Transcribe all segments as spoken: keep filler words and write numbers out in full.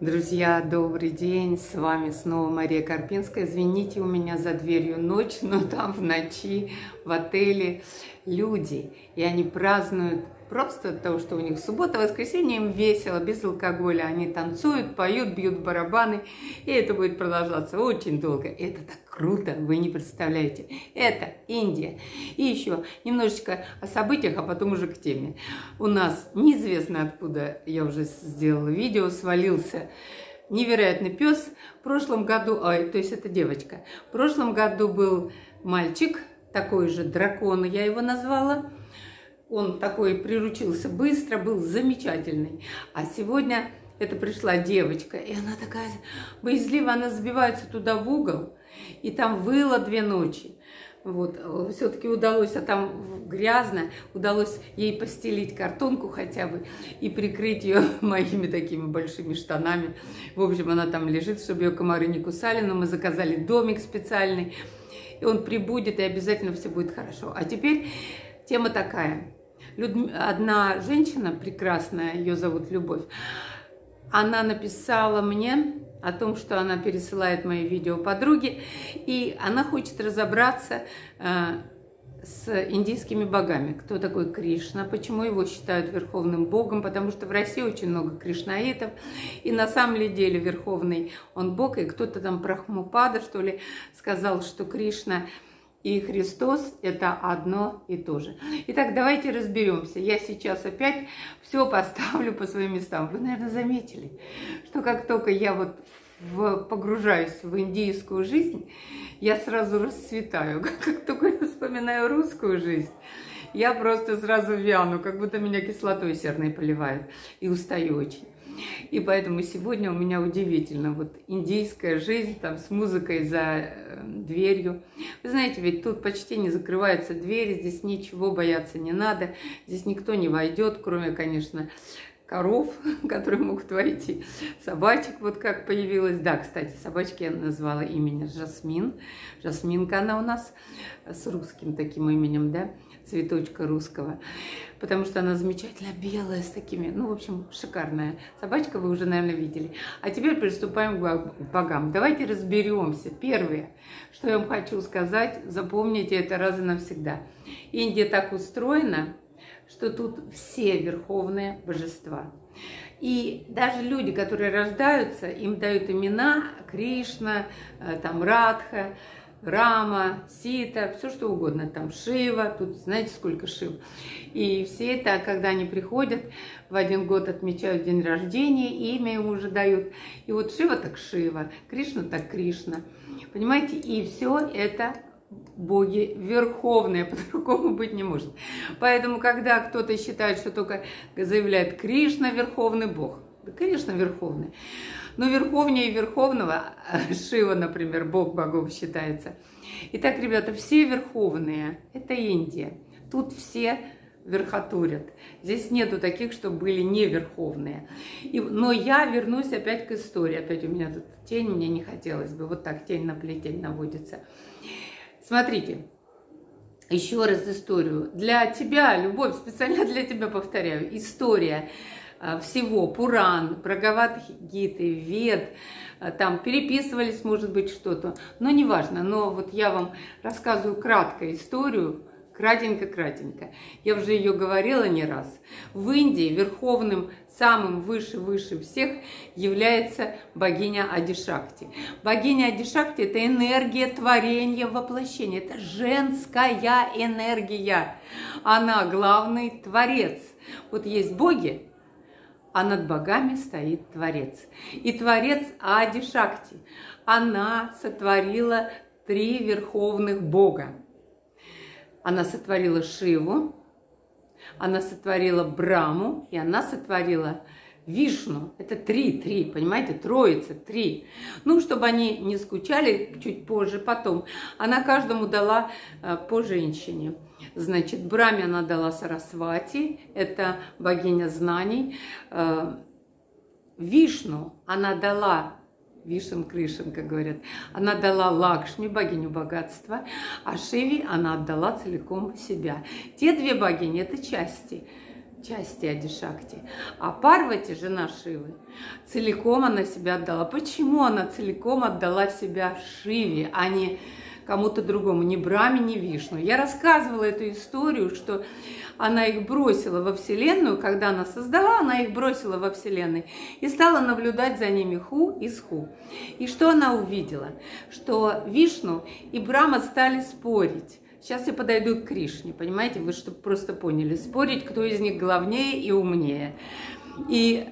Друзья, добрый день, с вами снова Мария Карпинская. Извините, у меня за дверью ночь, но там в ночи в отеле люди, и они празднуют просто от того, что у них суббота, воскресенье, им весело, без алкоголя, они танцуют, поют, бьют барабаны, и это будет продолжаться очень долго. Это так круто, вы не представляете. Это Индия. И еще немножечко о событиях, а потом уже к теме. У нас неизвестно откуда, я уже сделала видео, свалился невероятный пес. В прошлом году, ой, то есть это девочка, в прошлом году был мальчик, такой же дракон, я его назвала. Он такой приручился быстро, был замечательный. А сегодня это пришла девочка, и она такая боязливая, она забивается туда в угол. И там выла две ночи. Вот, все-таки удалось, а там грязно, удалось ей постелить картонку хотя бы и прикрыть ее моими такими большими штанами. В общем, она там лежит, чтобы ее комары не кусали, но мы заказали домик специальный. И он прибудет, и обязательно все будет хорошо. А теперь тема такая. Людми... Одна женщина прекрасная, ее зовут Любовь, она написала мне о том, что она пересылает мои видео подруге, и она хочет разобраться э, с индийскими богами. Кто такой Кришна, почему его считают верховным богом, потому что в России очень много кришнаитов, и на самом деле верховный он бог, и кто-то там Прабхупада, что ли, сказал, что Кришна и Христос – это одно и то же. Итак, давайте разберемся. Я сейчас опять все поставлю по своим местам. Вы, наверное, заметили, что как только я вот в, погружаюсь в индийскую жизнь, я сразу расцветаю. Как только я вспоминаю русскую жизнь, я просто сразу вяну, как будто меня кислотой серной поливает, и устаю очень. И поэтому сегодня у меня удивительно, вот индийская жизнь, там с музыкой за дверью. Вы знаете, ведь тут почти не закрываются двери, здесь ничего бояться не надо, здесь никто не войдет, кроме, конечно, коров, которые могут войти, собачек, вот как появилась. Да, кстати, собачки я назвала имени Жасмин, Жасминка она у нас, с русским таким именем, да, цветочка русского, потому что она замечательно белая, с такими, ну, в общем, шикарная собачка, вы уже, наверное, видели. А теперь приступаем к богам. Давайте разберемся. Первое, что я вам хочу сказать, запомните это раз и навсегда. Индия так устроена, что тут все верховные божества. И даже люди, которые рождаются, им дают имена Кришна, там Радха, Рама, Сита, все что угодно, там Шива, тут знаете сколько Шив. И все это, когда они приходят, в один год отмечают день рождения, имя ему уже дают. И вот Шива так Шива, Кришна так Кришна. Понимаете, и все это боги верховные, по-другому быть не может. Поэтому, когда кто-то считает, что только заявляет Кришна верховный бог, да, конечно, верховный. Но верховнее верховного, Шива, например, бог богов считается. Итак, ребята, все верховные – это Индия. Тут все верхотурят. Здесь нету таких, что были не верховные. И, но я вернусь опять к истории. Опять у меня тут тень, мне не хотелось бы. Вот так тень на плетень наводится. Смотрите. Еще раз историю. Для тебя, Любовь, специально для тебя повторяю. История всего Пуран, Бхагавад-Гиты, Вед, там переписывались, может быть, что-то, но неважно. Но вот я вам рассказываю кратко историю, кратенько-кратенько. Я уже ее говорила не раз. В Индии верховным, самым выше-выше всех является богиня Адишакти. Богиня Адишакти – это энергия творения, воплощения, это женская энергия. Она главный творец. Вот есть боги, а над богами стоит Творец. И Творец Адишакти. Она сотворила три верховных бога. Она сотворила Шиву, она сотворила Браму, и она сотворила Вишну. Это три, три, понимаете, троица, три. Ну, чтобы они не скучали, чуть позже, потом. Она каждому дала э, по женщине. Значит, Браме она дала Сарасвати, это богиня знаний. Э, Вишну она дала, Вишен Кришен, как говорят, она дала Лакшми, богиню богатства, а Шиве она отдала целиком себя. Те две богини – это части. части Адишакти. А Парвати, жена Шивы, целиком она себя отдала. Почему она целиком отдала себя Шиве, а не кому-то другому, ни Браме, ни Вишну? Я рассказывала эту историю, что она их бросила во Вселенную, когда она создала, она их бросила во Вселенной и стала наблюдать за ними ху из ху. И что она увидела? Что Вишну и Брама стали спорить. Сейчас я подойду к Кришне, понимаете, вы чтобы просто поняли, спорить, кто из них главнее и умнее. И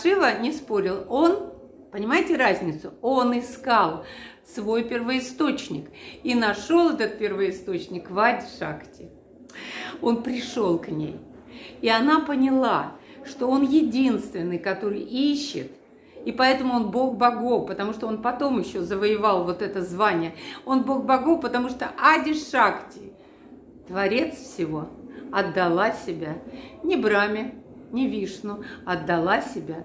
Шива не спорил, он, понимаете разницу, он искал свой первоисточник и нашел этот первоисточник в Адишакти. Он пришел к ней, и она поняла, что он единственный, который ищет. И поэтому он бог богов, потому что он потом еще завоевал вот это звание. Он бог богов, потому что Адишакти, творец всего, отдала себя не Браме, не Вишну, отдала себя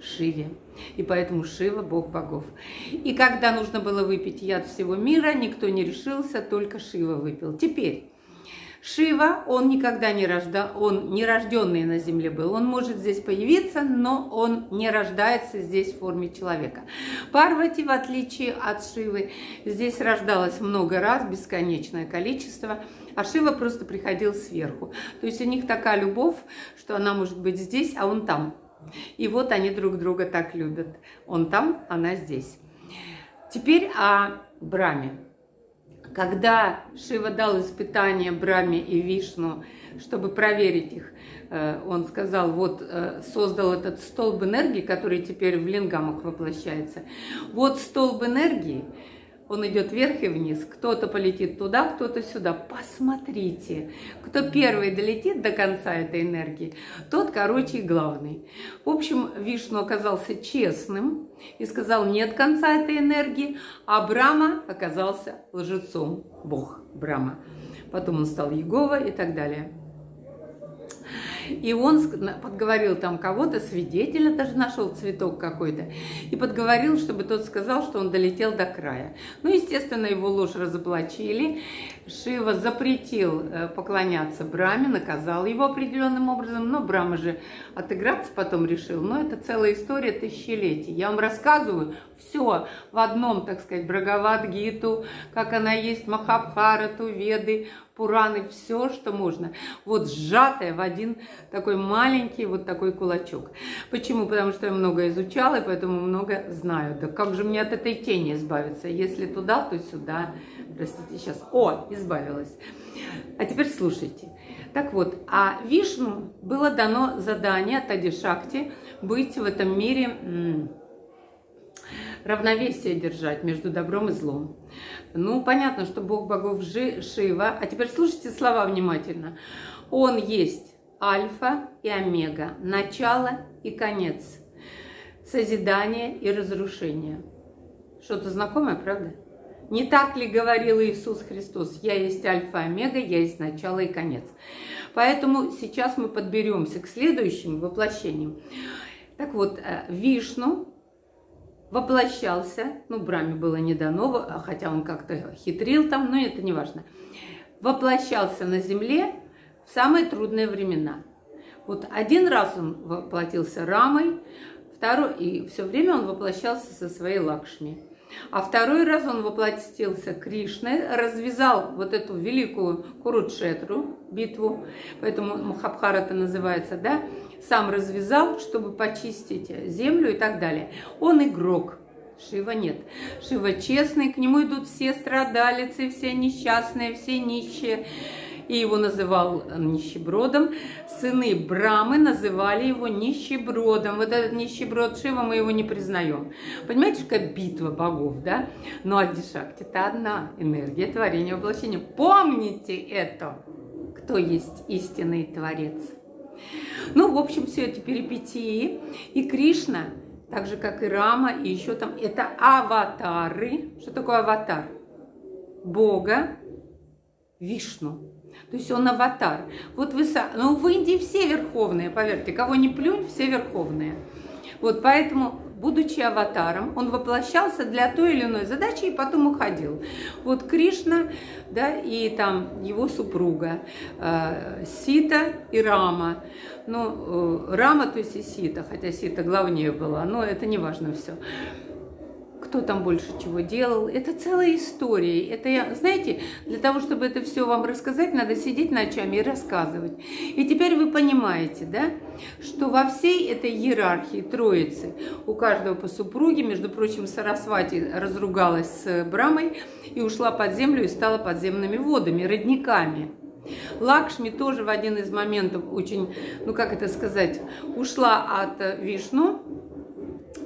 Шиве. И поэтому Шива – бог богов. И когда нужно было выпить яд всего мира, никто не решился, только Шива выпил. Теперь Шива, он никогда не рожда... он не рожденный на земле был, он может здесь появиться, но он не рождается здесь в форме человека. Парвати, в отличие от Шивы, здесь рождалось много раз, бесконечное количество, а Шива просто приходил сверху. То есть у них такая любовь, что она может быть здесь, а он там. И вот они друг друга так любят. Он там, она здесь. Теперь о Браме. Когда Шива дал испытание Браме и Вишну, чтобы проверить их, он сказал, вот создал этот столб энергии, который теперь в лингамах воплощается. Вот столб энергии, он идет вверх и вниз, кто-то полетит туда, кто-то сюда. Посмотрите, кто первый долетит до конца этой энергии, тот, короче, и главный. В общем, Вишну оказался честным и сказал, нет конца этой энергии, а Брама оказался лжецом, бог Брама. Потом он стал Иегова и так далее. И он подговорил там кого-то, свидетеля даже нашел, цветок какой-то, и подговорил, чтобы тот сказал, что он долетел до края. Ну, естественно, его ложь разоблачили. Шива запретил поклоняться Браме, наказал его определенным образом, но Брама же отыграться потом решил. Но это целая история тысячелетий. Я вам рассказываю все в одном, так сказать, Бхагавад-Гиту, как она есть, Махабхарату, Веды, Пураны, все, что можно. Вот сжатое в один такой маленький вот такой кулачок. Почему? Потому что я много изучала, и поэтому много знаю. Да как же мне от этой тени избавиться? Если туда, то сюда. Простите, сейчас. О, избавилась. А теперь слушайте. Так вот, а Вишну было дано задание от Адишакти быть в этом мире... равновесие держать между добром и злом. Ну, понятно, что бог богов Шива. А теперь слушайте слова внимательно. Он есть альфа и омега, начало и конец, созидание и разрушение. Что-то знакомое, правда? Не так ли говорил Иисус Христос? Я есть альфа и омега, я есть начало и конец. Поэтому сейчас мы подберемся к следующим воплощениям. Так вот, Вишну воплощался, ну, Браме было не дано, хотя он как-то хитрил там, но это не важно. Воплощался на земле в самые трудные времена. Вот один раз он воплотился Рамой, второй, и все время он воплощался со своей Лакшми. А второй раз он воплотился Кришной, развязал вот эту великую Курудшетру, битву, поэтому Махабхарата называется, да, сам развязал, чтобы почистить землю и так далее. Он игрок, Шива нет. Шива честный, к нему идут все страдалицы, все несчастные, все нищие. И его называл нищебродом. Сыны Брамы называли его нищебродом. Вот этот нищеброд Шива, мы его не признаем. Понимаете, какая битва богов, да? Но Адишакти – это одна энергия творения, воплощения. Помните это, кто есть истинный творец. Ну, в общем, все эти перипетии. И Кришна, так же, как и Рама, и еще там, это аватары. Что такое аватар? Бога Вишну. То есть он аватар. Вот вы, ну, в Индии все верховные, поверьте, кого не плюнь, все верховные. Вот поэтому будучи аватаром, он воплощался для той или иной задачи и потом уходил. Вот Кришна, да, и там его супруга, э, Сита и Рама. Ну, э, Рама, то есть и Сита, хотя Сита главнее была, но это не важно все. Кто там больше чего делал. Это целая история. Это, знаете, для того, чтобы это все вам рассказать, надо сидеть ночами и рассказывать. И теперь вы понимаете, да, что во всей этой иерархии троицы у каждого по супруге, между прочим, Сарасвати разругалась с Брамой и ушла под землю и стала подземными водами, родниками. Лакшми тоже в один из моментов очень, ну как это сказать, ушла от Вишну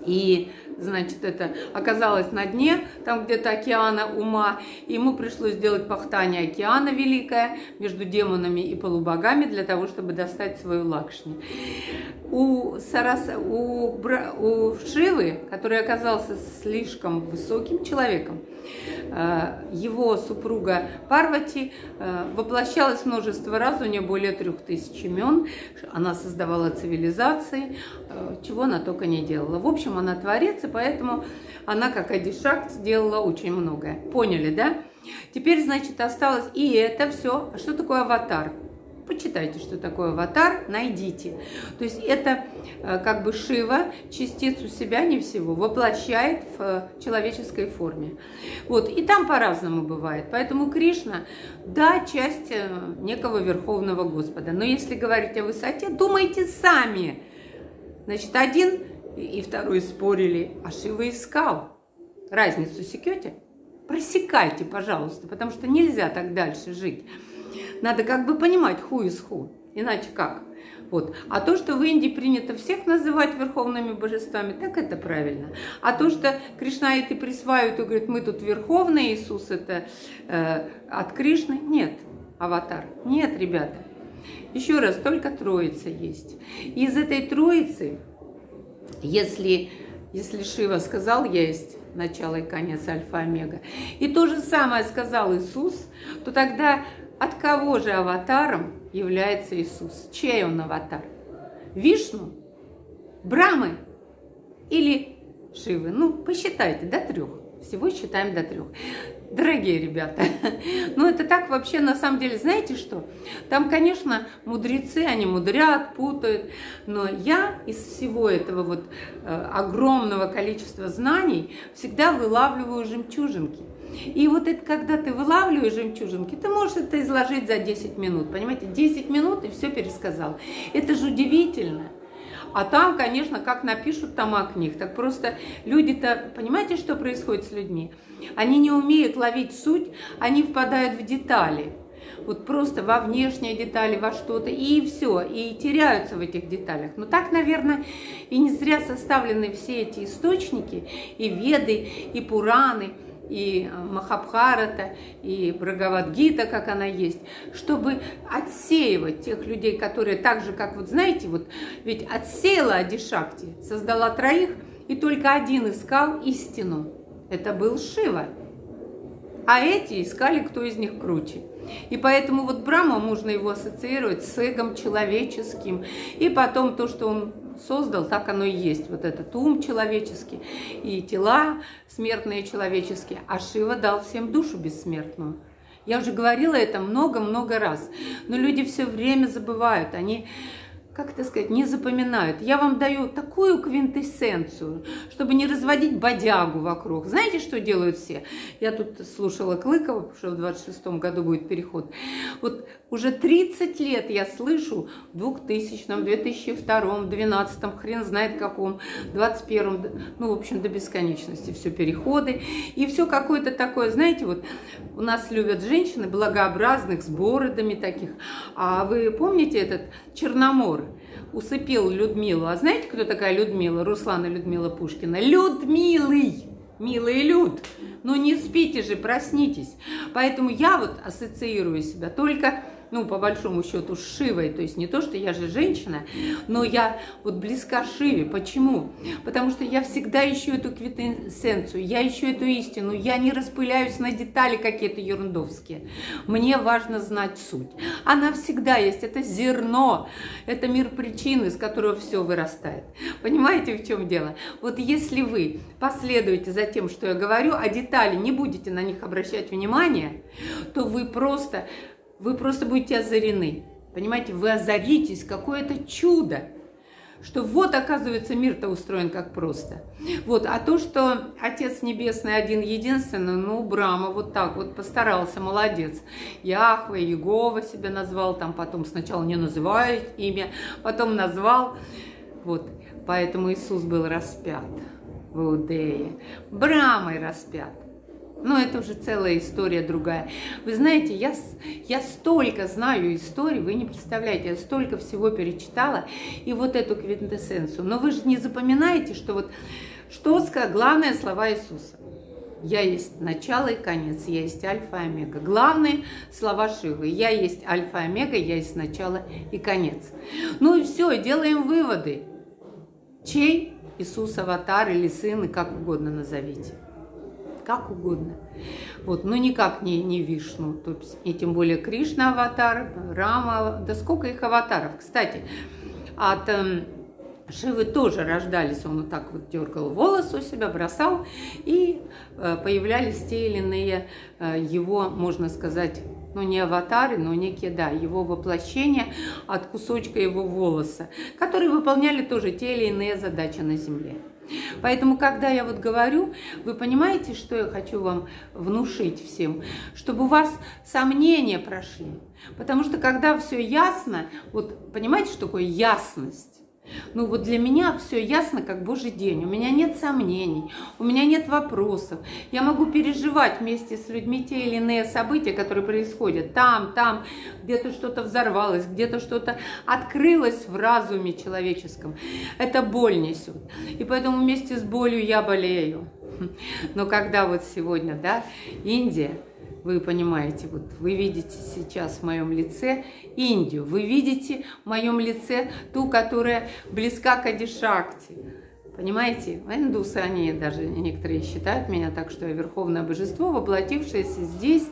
и... Значит, это оказалось на дне, там где-то океана ума. И ему пришлось сделать пахтание океана великое между демонами и полубогами для того, чтобы достать свою Лакшми. У, Сарас... у... у Шивы, который оказался слишком высоким человеком, его супруга Парвати воплощалась множество раз, у нее более трех тысяч имен. Она создавала цивилизации, чего она только не делала. В общем, она творец, и поэтому она, как Адишакти, делала очень многое. Поняли, да? Теперь, значит, осталось и это все. Что такое аватар? Почитайте, что такое аватар, найдите. То есть это как бы Шива, частицу себя, не всего, воплощает в человеческой форме. Вот, и там по-разному бывает. Поэтому Кришна, да, часть некого Верховного Господа. Но если говорить о высоте, думайте сами. Значит, один и второй спорили, а Шива искал. Разницу секете? Просекайте, пожалуйста, потому что нельзя так дальше жить. Надо как бы понимать, who is who, иначе как. Вот. А то, что в Индии принято всех называть верховными божествами, так это правильно. А то, что кришнаиты присваивают и говорят, мы тут верховные, Иисус это э, от Кришны, нет, аватар, нет, ребята. Еще раз, только Троица есть. И из этой Троицы, если, если Шива сказал, есть начало и конец, альфа-омега, и то же самое сказал Иисус, то тогда... От кого же аватаром является Иисус? Чей он аватар? Вишну? Брамы? Или Шивы? Ну, посчитайте, до трех. Всего считаем до трех. Дорогие ребята, ну это так вообще, на самом деле, знаете что? Там, конечно, мудрецы, они мудрят, путают, но я из всего этого вот э, огромного количества знаний всегда вылавливаю жемчужинки. И вот это, когда ты вылавливаешь жемчужинки, ты можешь это изложить за десять минут, понимаете? десять минут и все пересказал. Это же удивительно. А там, конечно, как напишут тома книг, так просто люди-то, понимаете, что происходит с людьми? Они не умеют ловить суть, они впадают в детали. Вот просто во внешние детали, во что-то, и все, и теряются в этих деталях. Но так, наверное, и не зря составлены все эти источники, и Веды, и Пураны, и Махабхарата, и Бхагавад-Гита, как она есть, чтобы отсеивать тех людей, которые так же, как вот знаете, вот ведь отсеяла Адишакти, создала троих, и только один искал истину. Это был Шива. А эти искали, кто из них круче. И поэтому вот Брама, можно его ассоциировать с эгом человеческим. И потом то, что он создал, так оно и есть. Вот этот ум человеческий и тела смертные человеческие. А Шива дал всем душу бессмертную. Я уже говорила это много-много раз. Но люди все время забывают. Они, как это сказать, не запоминают. Я вам даю такую квинтэссенцию, чтобы не разводить бодягу вокруг. Знаете, что делают все? Я тут слушала Клыкова, потому что в двадцать шестом году будет переход. Вот уже тридцать лет я слышу в двухтысячном, две тысячи втором, две тысячи двенадцатом, хрен знает каком, двадцать первом, ну, в общем, до бесконечности все переходы. И все какое-то такое, знаете, вот у нас любят женщины благообразных, с бородами таких. А вы помните этот Черномор? Усыпил Людмилу. А знаете, кто такая Людмила? Руслан и Людмила Пушкина. Людмилый! Милый люд! Ну не спите же, проснитесь! Поэтому я вот ассоциирую себя только ну, по большому счету, с Шивой. То есть не то, что я же женщина, но я вот близка Шиве. Почему? Потому что я всегда ищу эту квинтэссенцию, я ищу эту истину, я не распыляюсь на детали какие-то ерундовские. Мне важно знать суть. Она всегда есть, это зерно, это мир причин, из которого все вырастает. Понимаете, в чем дело? Вот если вы последуете за тем, что я говорю, а детали не будете на них обращать внимание, то вы просто, вы просто будете озарены. Понимаете, вы озаритесь, какое-то чудо, что вот, оказывается, мир-то устроен как просто. Вот, а то, что Отец Небесный один-единственный, ну, Брама вот так вот постарался, молодец. Яхве, Иегова себя назвал, там потом сначала не называет имя, потом назвал. Вот, поэтому Иисус был распят в Иудее, Брамой распят. Но это уже целая история другая. Вы знаете, я, я столько знаю историй, вы не представляете, я столько всего перечитала, и вот эту квинтэссенцию. Но вы же не запоминаете, что вот, что сказать, главное слова Иисуса. Я есть начало и конец, я есть альфа и омега. Главные слова Шивы. Я есть альфа и омега, я есть начало и конец. Ну и все, делаем выводы. Чей Иисус аватар или сын, и как угодно назовите. Как угодно. Вот, но никак не, не Вишну, то есть, и тем более Кришна аватар, Рама, да сколько их аватаров. Кстати, от э, Шивы тоже рождались, он вот так вот дергал волос у себя, бросал, и э, появлялись те или иные э, его, можно сказать, ну не аватары, но некие, да, его воплощения от кусочка его волоса, которые выполняли тоже те или иные задачи на земле. Поэтому, когда я вот говорю, вы понимаете, что я хочу вам внушить всем, чтобы у вас сомнения прошли. Потому что, когда все ясно, вот понимаете, что такое ясность? Ну вот для меня все ясно, как божий день. У меня нет сомнений, у меня нет вопросов. Я могу переживать вместе с людьми те или иные события, которые происходят. Там, там, где-то что-то взорвалось, где-то что-то открылось в разуме человеческом. Это боль несет. И поэтому вместе с болью я болею. Но когда вот сегодня, да, Индия, вы понимаете, вот вы видите сейчас в моем лице Индию, вы видите в моем лице ту, которая близка к Адишакти. Понимаете, индусы, они даже некоторые считают меня так, что я верховное божество, воплотившееся здесь,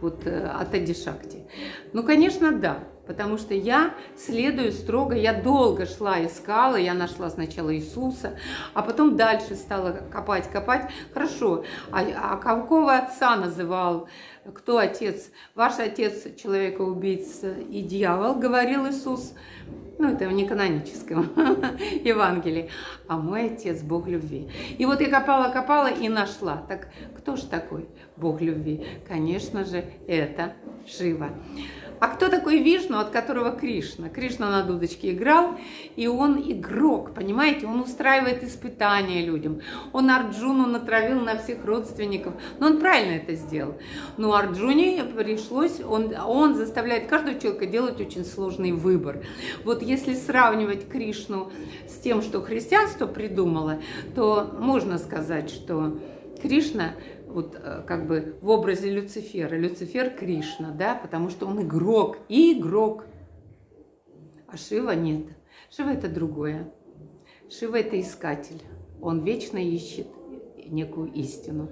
вот от Адишакти. Ну, конечно, да. Потому что я следую строго, я долго шла, искала, я нашла сначала Иисуса, а потом дальше стала копать, копать. Хорошо, а, а какого отца называл, кто отец? Ваш отец, человека-убийца и дьявол, говорил Иисус. Ну, это в неканоническом Евангелии. А мой отец – Бог любви. И вот я копала, копала и нашла. Так кто же такой Бог любви? Конечно же, это Шива. А кто такой Вишну, от которого Кришна? Кришна на дудочке играл, и он игрок, понимаете? Он устраивает испытания людям. Он Арджуну натравил на всех родственников. Но он правильно это сделал. Но Арджуне пришлось, он, он заставляет каждого человека делать очень сложный выбор. Вот если сравнивать Кришну с тем, что христианство придумало, то можно сказать, что Кришна... вот как бы в образе Люцифера. Люцифер Кришна, да, потому что он игрок, и игрок. А Шива нет. Шива это другое. Шива это искатель. Он вечно ищет некую истину.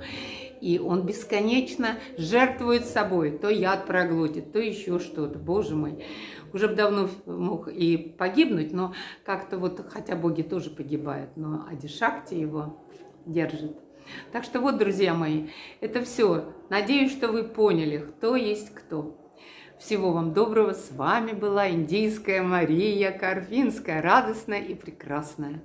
И он бесконечно жертвует собой. То яд проглотит, то еще что-то. Боже мой. Уже бы давно мог и погибнуть, но как-то вот, хотя боги тоже погибают, но Адишакти его держит. Так что вот, друзья мои, это все. Надеюсь, что вы поняли, кто есть кто. Всего вам доброго. С вами была индийская Мария Карпинская, радостная и прекрасная.